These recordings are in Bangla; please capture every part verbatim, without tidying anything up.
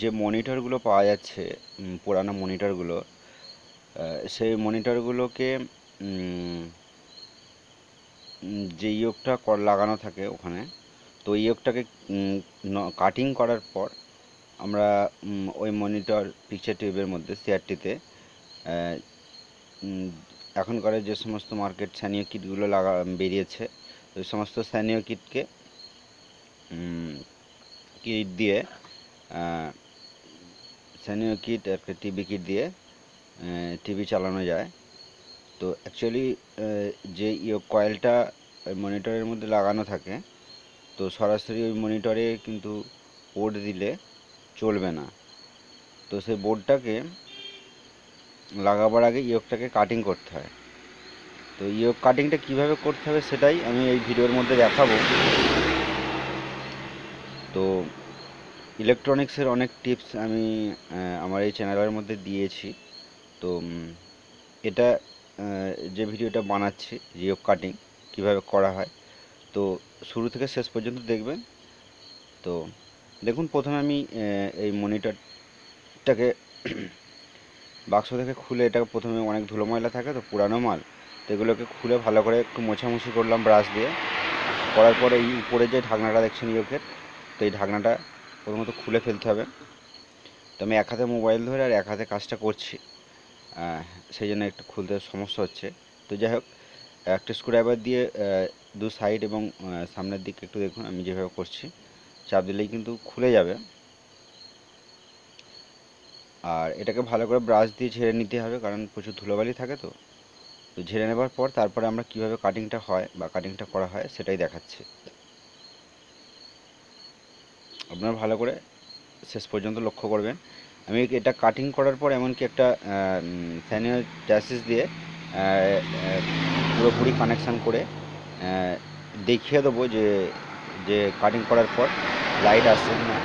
যে মনিটরগুলো পাওয়া যাচ্ছে পুরানো মনিটরগুলো, সেই মনিটরগুলোকে যে ইয়োকটা লাগানো থাকে ওখানে, তো ইয়োকটাকে কাটিং করার পর আমরা ওই মনিটর পিকচার টিউবের মধ্যে সিআরটিতে এখনকার যে সমস্ত মার্কেট স্যানিও কিটগুলো লাগা বেরিয়েছে, ওই সমস্ত স্যানিও কিটকে কিট দিয়ে স্যানিও কিট আর টিভি কিট দিয়ে টিভি চালানো যায়। তো অ্যাকচুয়ালি যে কয়েলটা মনিটরের মধ্যে লাগানো থাকে, তো সরাসরি ওই মনিটরে কিন্তু বোর্ড দিলে চলবে না। তো সেই বোর্ডটাকে লাগাবার আগে ইয়োকটাকে কাটিং করতে হয়। তো ইয়োক কাটিংটা কিভাবে করতে হবে সেটাই আমি এই ভিডিওর মধ্যে দেখাবো। তো ইলেকট্রনিক্সের অনেক টিপস আমি আমার এই চ্যানেলের মধ্যে দিয়েছি। তো এটা যে ভিডিওটা বানাচ্ছি ইয়োক কাটিং কিভাবে করা হয়, তো শুরু থেকে শেষ পর্যন্ত দেখবেন। তো দেখুন, প্রথমে আমি এই মনিটরটাকে বাক্স থেকে খুলে, এটাকে প্রথমে অনেক ধুলো ময়লা থাকে তো পুরানো মাল, তো এগুলোকে খুলে ভালো করে একটু মোছামুছি করলাম ব্রাশ দিয়ে। করার পরে এই উপরে যে ঢাকনাটা দেখছেন ইয়োকের, তো এই ঢাকনাটা প্রথমত খুলে ফেলতে হবে। তো আমি এক হাতে মোবাইল ধরে আর এক হাতে কাজটা করছি, সেই জন্য একটু খুলতে সমস্যা হচ্ছে। তো যাই হোক, একটা স্ক্রুড্রাইভার দিয়ে দু সাইড এবং সামনের দিকে একটু দেখুন আমি যেভাবে করছি, চাপ দিলেই কিন্তু খুলে যাবে। আর এটাকে ভালো করে ব্রাশ দিয়ে ঝেড়ে নিতে হবে, কারণ প্রচুর ধুলোবালি থাকে। তো তো ঝেড়ে নেবার পর তারপরে আমরা কিভাবে কাটিংটা হয় বা কাটিংটা করা হয় সেটাই দেখাচ্ছি। আপনারা ভালো করে শেষ পর্যন্ত লক্ষ্য করবেন। আমি এটা কাটিং করার পর এমনকি একটা স্যানিও চ্যাসিস দিয়ে পুরোপুরি কানেকশান করে দেখিয়ে দেবো যে যে কাটিং করার পর লাইট আসছে না।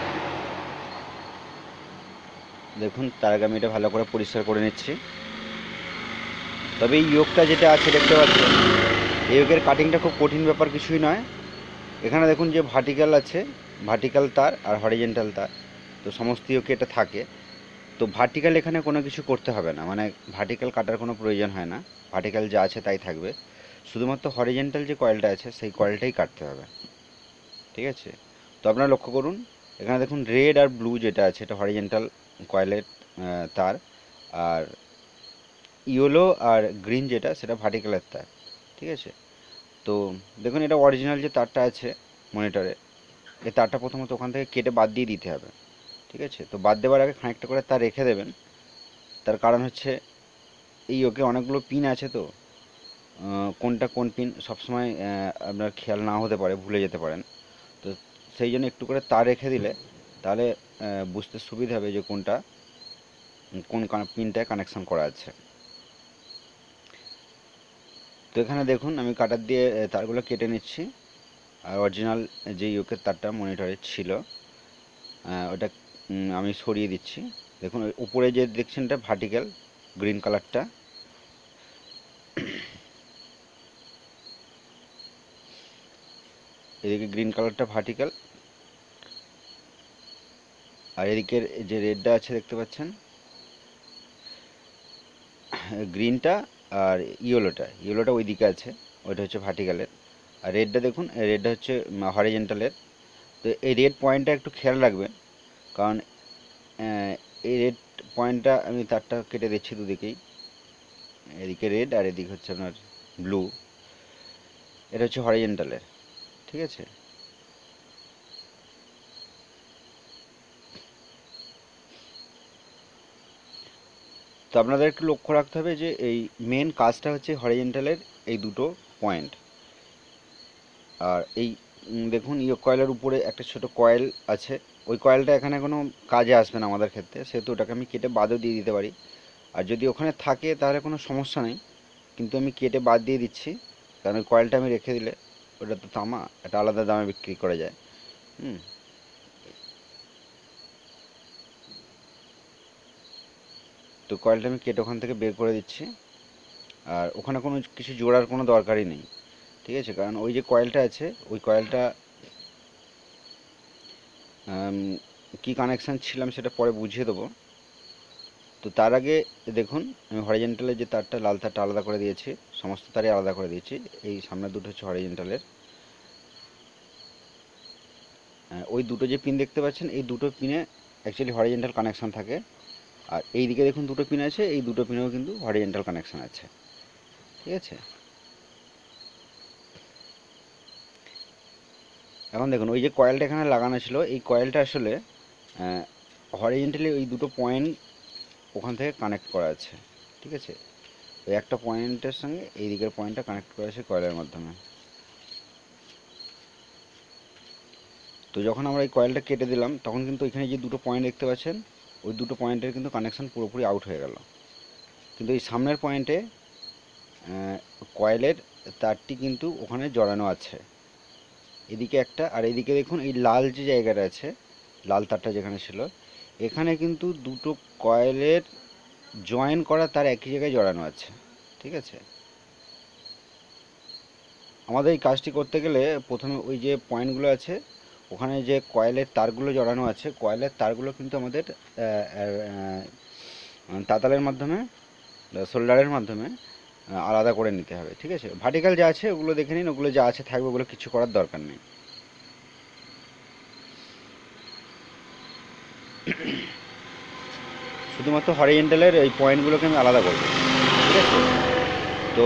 দেখুন, তার আগে আমি এটা ভালো করে পরিষ্কার করে নিচ্ছি। তবে এই ইয়োকটা যেটা আছে দেখতে পাচ্ছেন, এই ইয়োকের কাটিংটা খুব কঠিন ব্যাপার কিছুই নয়। এখানে দেখুন যে ভার্টিক্যাল আছে, ভার্টিক্যাল তার আর হরিজেন্টাল তার, তো সমস্ত ইয়োকে এটা থাকে। তো ভার্টিক্যাল এখানে কোনো কিছু করতে হবে না, মানে ভার্টিক্যাল কাটার কোনো প্রয়োজন হয় না, ভার্টিক্যাল যা আছে তাই থাকবে। শুধুমাত্র হরিজেন্টাল যে কয়েলটা আছে সেই কয়েলটাই কাটতে হবে, ঠিক আছে? তো আপনারা লক্ষ্য করুন, এখানে দেখুন রেড আর ব্লু যেটা আছে এটা হরিজেন্টাল কয়েলের তার, আর ইয়েলো আর গ্রিন যেটা সেটা ভার্টিক্যালের তার, ঠিক আছে? তো দেখুন, এটা অরিজিনাল যে তারটা আছে মনিটরে, এই তারটা প্রথমত ওখান থেকে কেটে বাদ দিয়ে দিতে হবে, ঠিক আছে? তো বাদ দেওয়ার আগে খানিকটা করে তার রেখে দেবেন। তার কারণ হচ্ছে এই ওকে অনেকগুলো পিন আছে, তো কোনটা কোন পিন সবসময় আপনার খেয়াল না হতে পারে, ভুলে যেতে পারেন। তো সেই জন্য একটু করে তার রেখে দিলে তাহলে বুঝতে সুবিধা হবে যে কোনটা কোন পিনটায় কানেকশান করা আছে। তো এখানে দেখুন আমি কাটার দিয়ে তারগুলো কেটে নিচ্ছি, আর অরিজিনাল যে ইউকের তারটা মনিটরে ছিল ওটা আমি সরিয়ে দিচ্ছি। দেখুন উপরে যে দেখছেন এটা ভার্টিক্যাল গ্রিন কালারটা, এদিকে গ্রিন কালারটা ভার্টিক্যাল, আর এদিকে যে রেডটা আছে দেখতে পাচ্ছেন, গ্রিনটা আর ইয়েলোটা, ইয়েলোটা ওই দিকে আছে, ওইটা হচ্ছে ভার্টিক্যালের। আর রেডটা দেখুন, রেডটা হচ্ছে হরিজেন্টালের। তো এই রেড পয়েন্টটা একটু খেয়াল রাখবেন, কারণ এই রেড পয়েন্টটা আমি তারটা কেটে দিচ্ছি দুদিকেই, এদিকে রেড আর এদিকে হচ্ছে আপনার ব্লু, এটা হচ্ছে হরিজেন্টালের, ঠিক আছে? তো আপনাদের একটু লক্ষ্য রাখতে হবে যে এই মেন কাজটা হচ্ছে হরিজেন্টালের এই দুটো পয়েন্ট। আর এই দেখুন ইয়োক কয়েলের উপরে একটা ছোট কয়েল আছে, ওই কয়েলটা এখানে কোনো কাজে আসবে না আমাদের ক্ষেত্রে, সেহেতু ওটাকে আমি কেটে বাদও দিয়ে দিতে পারি। আর যদি ওখানে থাকে তাহলে কোনো সমস্যা নেই, কিন্তু আমি কেটে বাদ দিয়ে দিচ্ছি, কারণ ওই কয়েলটা আমি রেখে দিলে ওটা তো তামা, এটা আলাদা দামে বিক্রি করা যায়। হুম তো কয়েলটা আমি কেটে ওখান থেকে বের করে দিচ্ছি, আর ওখানে কোনো কিছু জোড়ার কোনো দরকারই নেই, ঠিক আছে? কারণ ওই যে কয়েলটা আছে ওই কয়েলটা কি কানেকশান ছিল আমি সেটা পরে বুঝিয়ে দেবো। তো তার আগে দেখুন আমি হরিজেন্টালের যে তারটা লাল তারটা আলাদা করে দিয়েছি, সমস্ত তারই আলাদা করে দিয়েছি। এই সামনে দুটো হচ্ছে হরিজেন্টালের, ওই দুটো যে পিন দেখতে পাচ্ছেন এই দুটো পিনে অ্যাকচুয়ালি হরিজেন্টাল কানেকশান থাকে। আর এই দিকে দেখুন দুটো পিন আছে, এই দুটো পিনেও কিন্তু হরিজেন্টাল কানেকশান আছে, ঠিক আছে। এখন দেখুন ওই যে কয়েলটা এখানে লাগানো ছিল, এই কয়েলটা আসলে হরিজেন্টালি ওই দুটো পয়েন্ট ওখান থেকে কানেক্ট করা আছে, ঠিক আছে। ওই একটা পয়েন্টের সঙ্গে এই দিকের পয়েন্টটা কানেক্ট করা আছে কয়েলের মাধ্যমে। তো যখন আমরা এই কয়েলটা কেটে দিলাম তখন কিন্তু এখানে যে দুটো পয়েন্ট দেখতে পাচ্ছেন ওই দুটো পয়েন্টের কিন্তু কানেকশান পুরোপুরি আউট হয়ে গেল। কিন্তু এই সামনের পয়েন্টে কয়েলের তারটি কিন্তু ওখানে জড়ানো আছে, এদিকে একটা। আর এদিকে দেখুন এই লাল যে জায়গাটা আছে, লাল তারটা যেখানে ছিল, এখানে কিন্তু দুটো কয়েলের জয়েন করা তার একই জায়গায় জড়ানো আছে, ঠিক আছে। আমাদের এই কাজটি করতে গেলে প্রথমে ওই যে পয়েন্টগুলো আছে ওখানে যে কয়েলের তারগুলো জড়ানো আছে, কয়েলের তারগুলো কিন্তু আমাদের তাতালের মাধ্যমে সোল্ডারের মাধ্যমে আলাদা করে নিতে হবে, ঠিক আছে। ভার্টিক্যাল যা আছে ওগুলো দেখে নিন, ওগুলো যা আছে থাকবে, ওগুলো কিছু করার দরকার নেই। শুধুমাত্র হরিজেন্টালের এই পয়েন্টগুলোকে আমি আলাদা করব, ঠিক আছে। তো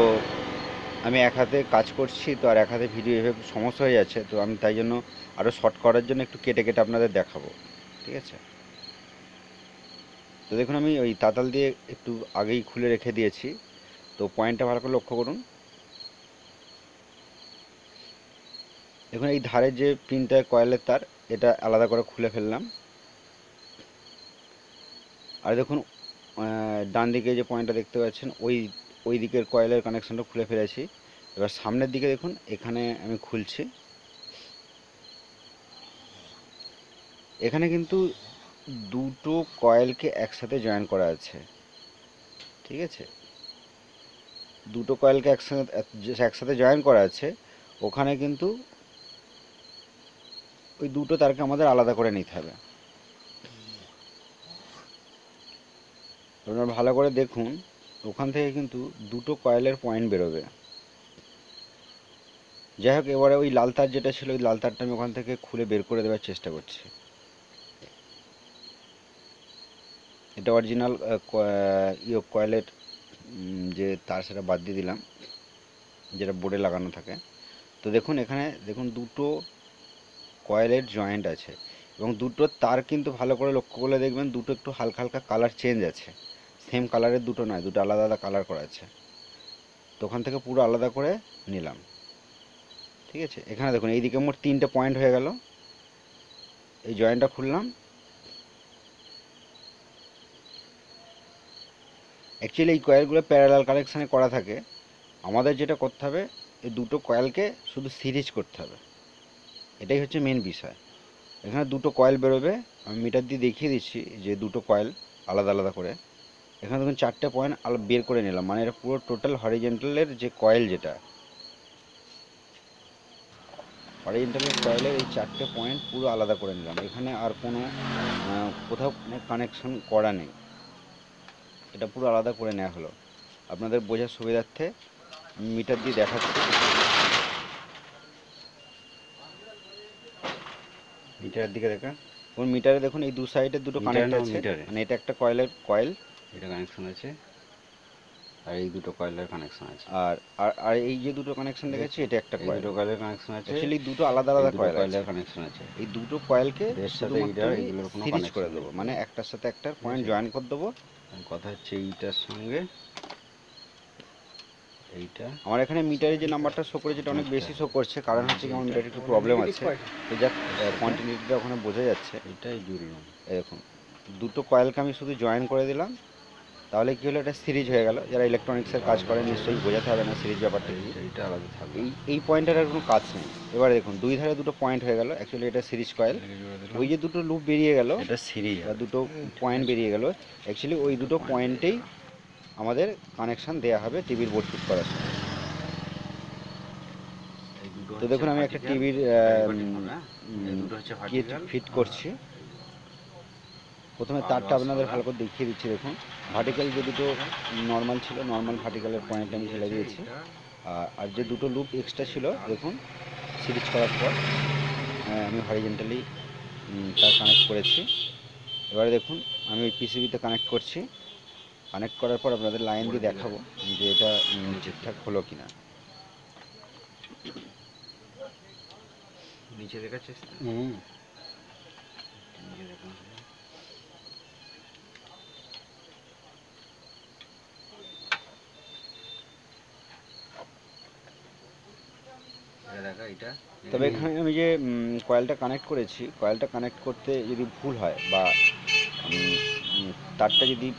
আমি এক হাতে কাজ করছি, তো আর এক হাতে ভিডিও এভাবে সমস্যা হয়ে যাচ্ছে, তো আমি তাই জন্য আরও শর্ট করার জন্য একটু কেটে কেটে আপনাদের দেখাবো, ঠিক আছে। তো দেখুন আমি ওই তাতাল দিয়ে একটু আগেই খুলে রেখে দিয়েছি, তো পয়েন্টটা ভালো করে লক্ষ্য করুন। দেখুন এই ধারে যে পিনটা কয়েলের তার, এটা আলাদা করে খুলে ফেললাম। আর দেখুন ডান দিকে যে পয়েন্টটা দেখতে পাচ্ছেন ওই ওই দিকের কয়েলের কানেকশানটা খুলে ফেলেছি। এবার সামনের দিকে দেখুন এখানে আমি খুলছি, এখানে কিন্তু দুটো কয়েলকে একসাথে জয়েন করা আছে, ঠিক আছে। দুটো কয়েলকে একসাথে একসাথে জয়েন করা আছে, ওখানে কিন্তু ওই দুটো তারকে আমাদের আলাদা করে নিতে হবে। আপনারা ভালো করে দেখুন, ওখান থেকে কিন্তু দুটো কয়েলের পয়েন্ট বেরোবে। যাই হোক, এবারে ওই লাল তার যেটা ছিল ওই লাল তারটা আমি ওখান থেকে খুলে বের করে দেওয়ার চেষ্টা করছি। এটা অরিজিনাল ইয়ে কয়েলের যে তার সেটা বাদ দিয়ে দিলাম, যেটা বোর্ডে লাগানো থাকে। তো দেখুন এখানে দেখুন দুটো কয়েলের জয়েন্ট আছে এবং দুটো তার কিন্তু ভালো করে লক্ষ্য করলে দেখবেন দুটো একটু হালকা হালকা কালার চেঞ্জ আছে, সেম কালারের দুটো নয়, দুটো আলাদা আলাদা কালার করা আছে। তো ওখান থেকে পুরো আলাদা করে নিলাম, ঠিক আছে। এখানে দেখুন এইদিকে মোট তিনটে পয়েন্ট হয়ে গেল, এই জয়েন্টটা খুললাম। অ্যাকচুয়ালি এই কয়েলগুলো প্যারালাল কানেকশানে করা থাকে, আমাদের যেটা করতে হবে এই দুটো কয়েলকে শুধু সিরিজ করতে হবে, এটাই হচ্ছে মেন বিষয়। এখানে দুটো কয়েল বেরোবে, আমি মিটার দিয়ে দেখিয়ে দিচ্ছি যে দুটো কয়েল আলাদা আলাদা করে। এখানে দেখুন চারটে পয়েন্ট বের করে নিলাম, মানে এটা পুরো টোটাল হরিজেন্টালের যে কয়েল, যেটা হরিজেন্টালের কয়েলের এই চারটে পয়েন্ট পুরো আলাদা করে নিলাম। এখানে আর কোনো কোথাও কোনো কানেকশন করা নেই, এটা পুরো আলাদা করে নেওয়া হলো। আপনাদের বোঝার সুবিধার্থে মিটার দিয়ে দেখাচ্ছি, মিটারের দিকে দেখেন। কোন মিটারে দেখুন এই দু সাইডে দুটো কানেক্ট আছে, মানে এটা একটা কয়েলের কয়েল, এটা কানেকশন আছে, আর এই দুটো কয়েলের কানেকশন আছে। আর আর এই যে দুটো কানেকশন দেখাচ্ছি এটা একটা কয়েল, দুটো কয়েলের কানেকশন আছে। আসলে দুটো আলাদা আলাদা কয়েলের কানেকশন আছে। এই দুটো কয়েলকে এর সাথে এইটার এইগুলোর কোনো কানেকশন করে দেব, মানে একটার সাথে একটা পয়েন্ট জয়েন করে দেব। কথা হচ্ছে এইটার সঙ্গে এইটা। আমার এখানে মিটারে যে নাম্বারটা শো করে যেটা অনেক বেশি শো করছে, কারণ হচ্ছে আমার মিটারে একটু প্রবলেম আছে, তো যা কন্টিনিউটিটা ওখানে বোঝা যাচ্ছে। এটাই জুড়লাম, এরকম দুটো কয়েলকে আমি শুধু জয়েন করে দিলাম, তাহলে কী হলো, এটা সিরিজ হয়ে গেল। যারা ইলেকট্রনিক্সের কাজ করে নিশ্চয়ই বোঝাতে হবে না সিরিজ ব্যাপারটা, এইটা আলাদা থাকবে। এই এই পয়েন্টটার কোনো কাজ নেই। এবার দেখুন দুই ধারে দুটো পয়েন্ট হয়ে গেল, অ্যাকচুয়ালি এটা সিরিজ কয়েল। ওই যে দুটো লুপ বেরিয়ে গেল, এটা সিরিজ, আর দুটো পয়েন্ট বেরিয়ে গেল। অ্যাকচুয়ালি ওই দুটো পয়েন্টেই আমাদের কানেকশান দেওয়া হবে টিভির বোর্ড ফিট করার সময়। তো দেখুন আমি একটা টিভির ফিট করছি, प्रथम तार अपन भलो देखिए दीची देखो भार्टिकल जो दुटो नर्माल छो नर्माल भार्टिकलर पॉइंट हमें फेले दिए और जो दुटो लूप एक्सट्रा छो देखो सीरीज करार पर हमें हॉरिजॉन्टली तार कानेक्ट कर देखूँ हमें पीसीबी ते कानेक्ट कर कानेक्ट करार पर अपन लाइन दिए देखो जो ये ठीक ठाक हलो कि ना नीचे देखा तब कयेलटा कानेक्ट करेছি कयेलटा कानेक्ट करते यदि भूल है बा तारटा यदि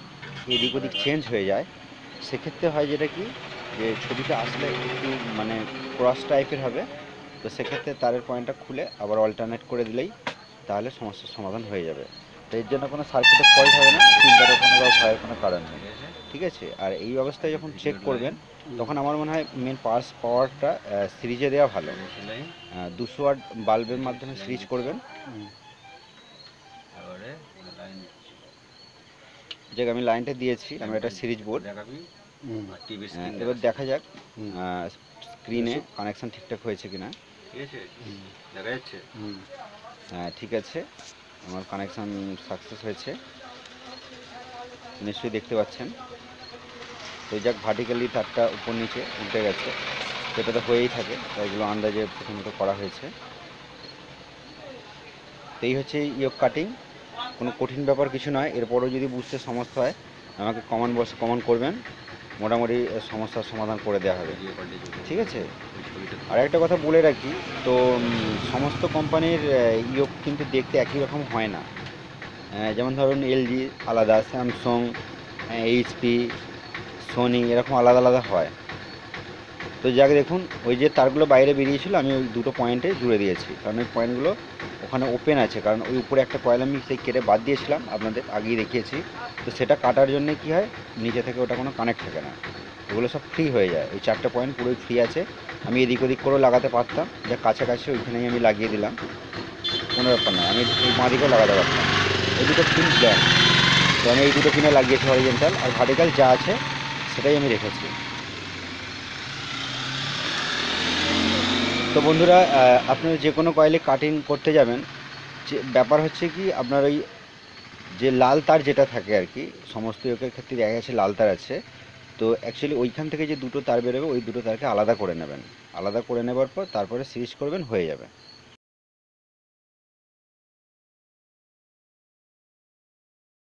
एदिक ओदिक चेंज हो जाए से क्षेत्र में जेटा कि छविटा आसले माने क्रॉस टाइपेर हबे तो से क्षेत्र में तारेर पॉइंटटा खुले आबार अल्टारनेट कर दिलेई ताहले समस्या समाधान हो जाए तो एर जन्य कोनो सार्किटेर फल्ट हबे ना चिंतार कोनो बा भयेर कोनो कारण नेई ठीक है। और ये अवस्था जो चेक करबें तक हमारे मन है मेन पार्स पावरटा सीरिजे देवा भालो दुशो वाट बाल्बर माध्यमे सीरीज करबें जे आमी लाइनटा दिएছি आमी एटा सीरीज बोर्ड एबार देखा जाक स्क्रिने कानेक्शन ठीकठाक হয়েছে কিনা দেখা যাচ্ছে হ্যাঁ ঠিক আছে আমার কানেকশন সাকসেস হয়েছে নিশ্চয়ই দেখতে পাচ্ছেন তো যাক ভার্টিক্যালি তারটা উপর নিচে উঠে গেছে সেটা তো হয়েই থাকে এগুলো আন্দাজে প্রথমত করা হয়েছে এই হচ্ছে ইয়োক কাটিং কোনো কঠিন ব্যাপার কিছু নয় এরপরও যদি বুঝতে সমস্যা হয় আমাকে কমেন্ট বক্সে কমেন্ট করবেন মোটামুটি সমস্যার সমাধান করে দেওয়া হবে ঠিক আছে। আর একটা কথা বলে রাখি তো সমস্ত কোম্পানির ইয়োক কিন্তু দেখতে একই রকম হয় না যেমন ধরুন এলজি আলাদা স্যামসাং এইচপি সোনি এরকম আলাদা আলাদা হয় তো যাকে দেখুন ওই যে তারগুলো বাইরে বেরিয়েছিল আমি ওই দুটো পয়েন্টে জুড়ে দিয়েছি কারণ ওই পয়েন্টগুলো ওখানে ওপেন আছে কারণ ওই উপরে একটা কয়েল আমি সেই কেটে বাদ দিয়েছিলাম আপনাদের আগেই দেখিয়েছি তো সেটা কাটার জন্য কি হয় নিচে থেকে ওটা কোনো কানেক্ট থাকে না ওগুলো সব ফ্রি হয়ে যায় ওই চারটে পয়েন্ট পুরোই ফ্রি আছে আমি এদিক ওদিক করেও লাগাতে পারতাম যা কাছাকাছি ওইখানেই আমি লাগিয়ে দিলাম কোনো ব্যাপার না আমি এই মাদিকেও লাগাতে পারতাম এই দুটো পিন ব্ল্যাক তো আমি এই দুটো পিনে লাগিয়েছি হরিজেন্টাল আর ভার্টিক্যাল যা আছে সেটাই আমি রেখেছি। তো বন্ধুরা আপনারা যে কোনো কয়েলে কাটিং করতে যাবেন যে ব্যাপার হচ্ছে কি আপনার ওই যে লাল তার যেটা থাকে আর কি সমস্ত ইয়োকের ক্ষেত্রে দেখা গেছে লাল তার আছে তো অ্যাকচুয়ালি ওইখান থেকে যে দুটো তার বেরোবে ওই দুটো তারকে আলাদা করে নেবেন আলাদা করে নেবার পর তারপরে সিরিজ করবেন হয়ে যাবে।